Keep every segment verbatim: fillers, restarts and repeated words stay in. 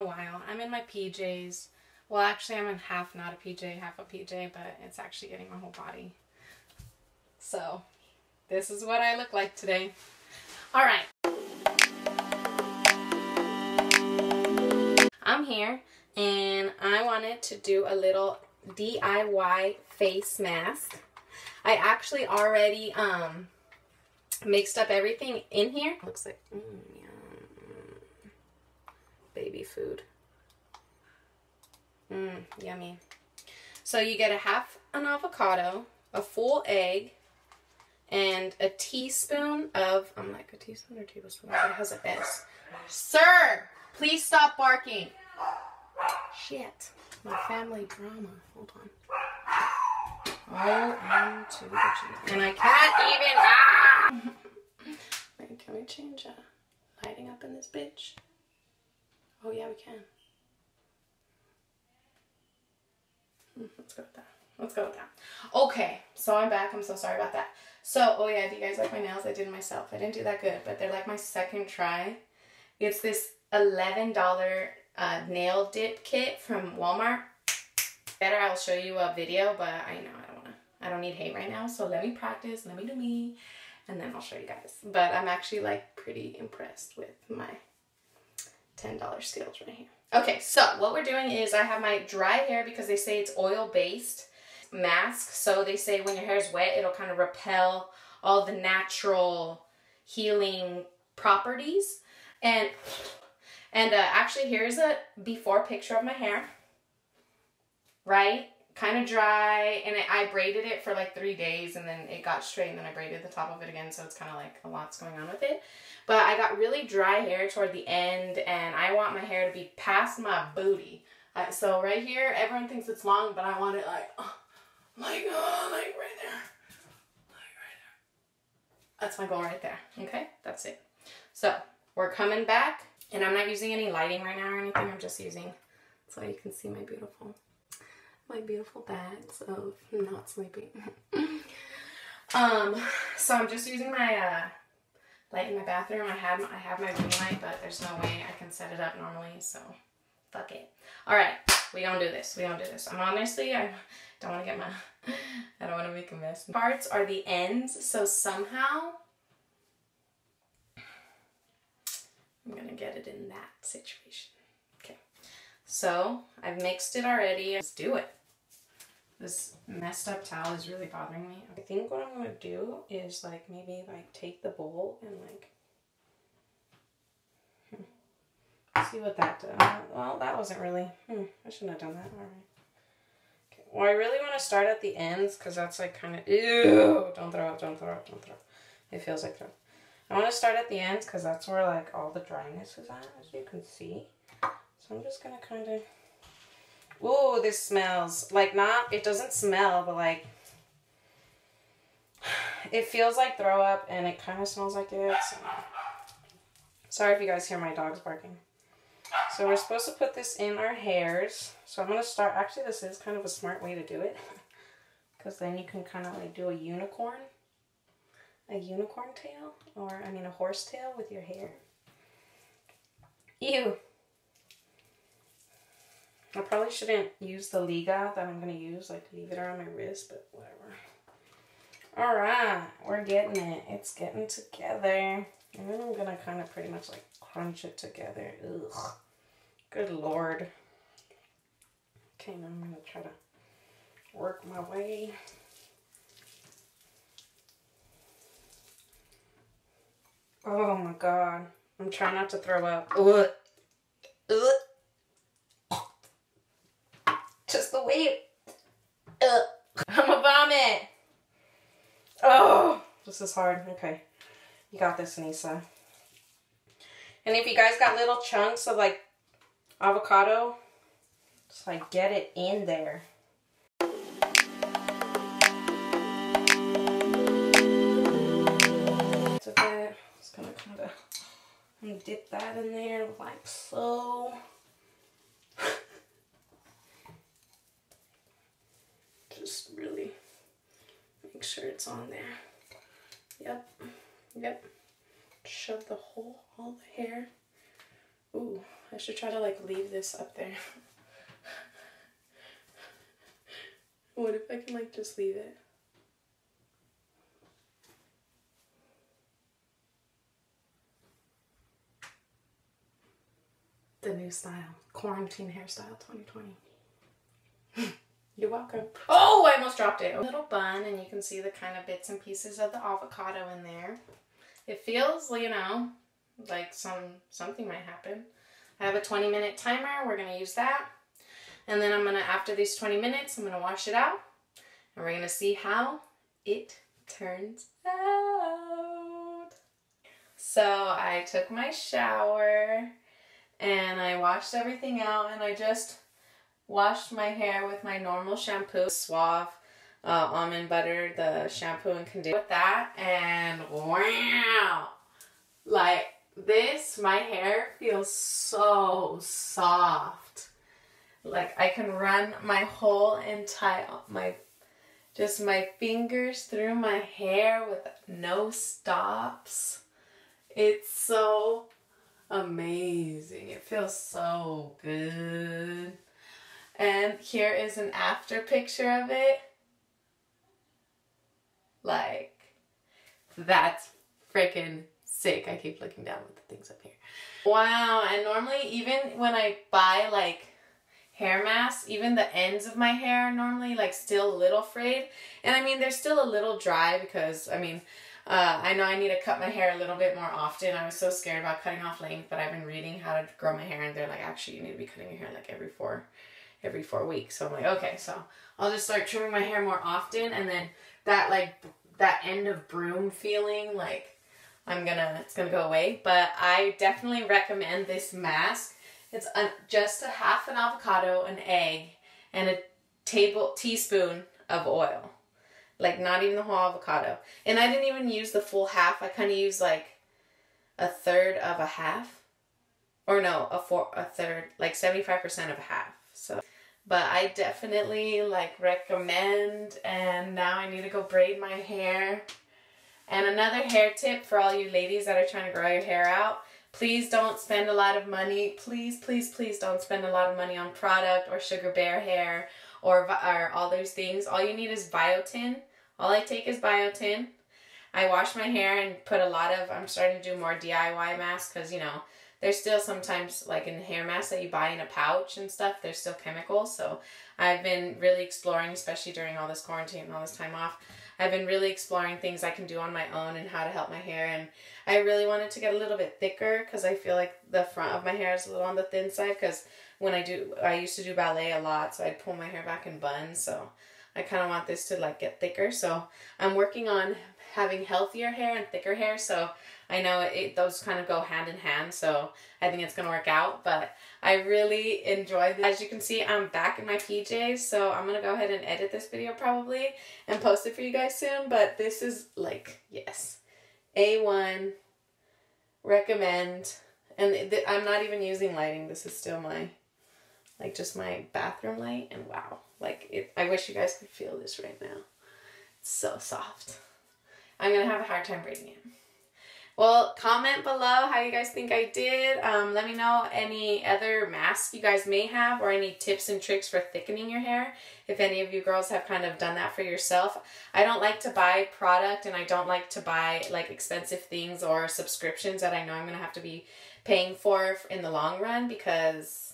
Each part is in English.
a while. I'm in my P Js. Well, actually, I'm in half not a P J, half a P J, but it's actually getting my whole body. So this is what I look like today. All right. I'm here and I wanted to do a little D I Y face mask. I actually already um, mixed up everything in here. Looks like mm, yum. Baby food. Mmm, yummy. So you get a half an avocado, a full egg, and a teaspoon of, I'm like a teaspoon or tablespoon, it has an S. Sir, please stop barking. Shit, my family drama, hold on. Oh, to the and I can't even, ah! Wait, can we change uh, lighting up in this bitch? Oh yeah, we can. Let's go with that. Let's go with that. Okay, so I'm back. I'm so sorry about that. So, oh yeah, do you guys like my nails? I did myself. I didn't do that good, but they're like my second try. It's this eleven dollar uh, nail dip kit from Walmart. Better I'll show you a video, but I know I don't want to. I don't need hate right now, so let me practice. Let me do me, and then I'll show you guys. But I'm actually like pretty impressed with my ten dollar skills right here. Okay, so what we're doing is I have my dry hair because they say it's oil-based mask. So they say when your hair is wet, it'll kind of repel all the natural healing properties. And and uh, actually, here's a before picture of my hair, right? Kind of dry, and it, I braided it for like three days, and then it got straight, and then I braided the top of it again, so it's kind of like a lot's going on with it. But I got really dry hair toward the end, and I want my hair to be past my booty. Uh, so right here, everyone thinks it's long, but I want it like, oh, like, oh, like right there, like right there. That's my goal right there, okay? That's it. So we're coming back, and I'm not using any lighting right now or anything. I'm just using, so you can see my beautiful my beautiful bags of not sleeping. um, so I'm just using my uh, light in my bathroom. I have I have my room light, but there's no way I can set it up normally, so fuck it. All right, we gonna do this. We gonna do this. I'm honestly, I don't want to get my, I don't want to make a mess. Parts are the ends, so somehow I'm gonna get it in that situation. Okay, so I've mixed it already. Let's do it. This messed up towel is really bothering me. I think what I'm gonna do is like maybe like take the bowl and like see what that does. Well, that wasn't really, hmm, I shouldn't have done that. All right. Okay. Well, I really want to start at the ends because that's like kind of, ew, don't throw up, don't throw up, don't throw up. It feels like throw up. I want to start at the ends because that's where like all the dryness is at, as you can see. So I'm just gonna kind of. Ooh, this smells like not, it doesn't smell, but like it feels like throw up and it kind of smells like it. So. Sorry if you guys hear my dogs barking. So we're supposed to put this in our hairs. So I'm going to start, actually this is kind of a smart way to do it because then you can kind of like do a unicorn, a unicorn tail, or I mean a horse tail with your hair. Ew. I probably shouldn't use the Liga that I'm going to use, like leave it around my wrist, but whatever. All right, we're getting it. It's getting together. And then I'm going to kind of pretty much like crunch it together. Ugh. Good Lord. Okay, now I'm going to try to work my way. Oh my God. I'm trying not to throw up. Ugh. Ugh. Just the way Ugh. I'm a vomit. Oh, this is hard. Okay, you got this, Anissa. And if you guys got little chunks of like avocado, just like get it in there. Just gonna kind of and dip that in there like so. Just really make sure it's on there. Yep, yep. Shove the whole, all the hair Ooh, I should try to like leave this up there. What if I can like just leave it? The new style, quarantine hairstyle twenty twenty. You're welcome. Oh, I almost dropped it. A little bun, and you can see the kind of bits and pieces of the avocado in there. It feels, you know, like some something might happen. I have a twenty minute timer. We're gonna use that, and then I'm gonna, after these twenty minutes, I'm gonna wash it out, and we're gonna see how it turns out. So I took my shower. And I washed everything out, and I just washed my hair with my normal shampoo, Suave uh, almond butter, the shampoo and conditioner with that, and wow! Like this, my hair feels so soft. Like I can run my whole entire, my, just my fingers through my hair with no stops. It's so amazing. It feels so good. And here is an after picture of it. Like, that's freaking sick. I keep looking down with the things up here. Wow. And normally, even when I buy like hair masks, even the ends of my hair are normally like still a little frayed, and I mean they're still a little dry because I mean Uh, I know I need to cut my hair a little bit more often. I was so scared about cutting off length, but I've been reading how to grow my hair, and they're like, actually, you need to be cutting your hair like every four, every four weeks. So I'm like, okay, so I'll just start trimming my hair more often, and then that like that end of broom feeling, like I'm gonna, it's gonna go away. But I definitely recommend this mask. It's a, just a half an avocado, an egg, and a table teaspoon of oil. Like, not even the whole avocado. And I didn't even use the full half. I kind of used, like, a third of a half. Or no, a four, a third, like, seventy-five percent of a half. So, but I definitely, like, recommend. And now I need to go braid my hair. And another hair tip for all you ladies that are trying to grow your hair out. Please don't spend a lot of money. Please, please, please don't spend a lot of money on product or sugar bear hair or, or all those things. All you need is biotin. All I take is biotin. I wash my hair and put a lot of, I'm starting to do more D I Y masks because, you know, there's still sometimes, like in hair masks that you buy in a pouch and stuff, there's still chemicals. So I've been really exploring, especially during all this quarantine and all this time off, I've been really exploring things I can do on my own and how to help my hair. And I really wanted to get a little bit thicker because I feel like the front of my hair is a little on the thin side because when I do, I used to do ballet a lot, so I'd pull my hair back in buns. So I kind of want this to like get thicker, so I'm working on having healthier hair and thicker hair, so I know it, those kind of go hand in hand, so I think it's gonna work out. But I really enjoyed this. As you can see, I'm back in my P Js, so I'm gonna go ahead and edit this video probably and post it for you guys soon. But this is like, yes, A one, recommend. And I'm not even using lighting. This is still my, like just my bathroom light, and wow. Like, it, I wish you guys could feel this right now. It's so soft. I'm going to have a hard time braiding it. Well, comment below how you guys think I did. Um, let me know any other masks you guys may have or any tips and tricks for thickening your hair. If any of you girls have kind of done that for yourself. I don't like to buy product, and I don't like to buy like expensive things or subscriptions that I know I'm going to have to be paying for in the long run because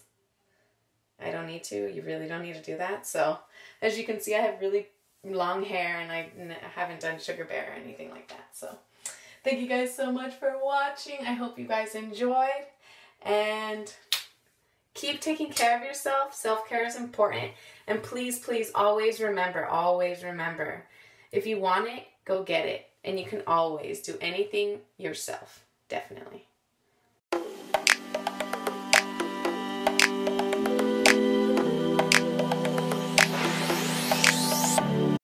I don't need to. You really don't need to do that. So as you can see, I have really long hair, and I n haven't done sugar bear or anything like that. So thank you guys so much for watching. I hope you guys enjoyed, and keep taking care of yourself. Self-care is important. And please, please always remember, always remember, if you want it, go get it. And you can always do anything yourself. Definitely.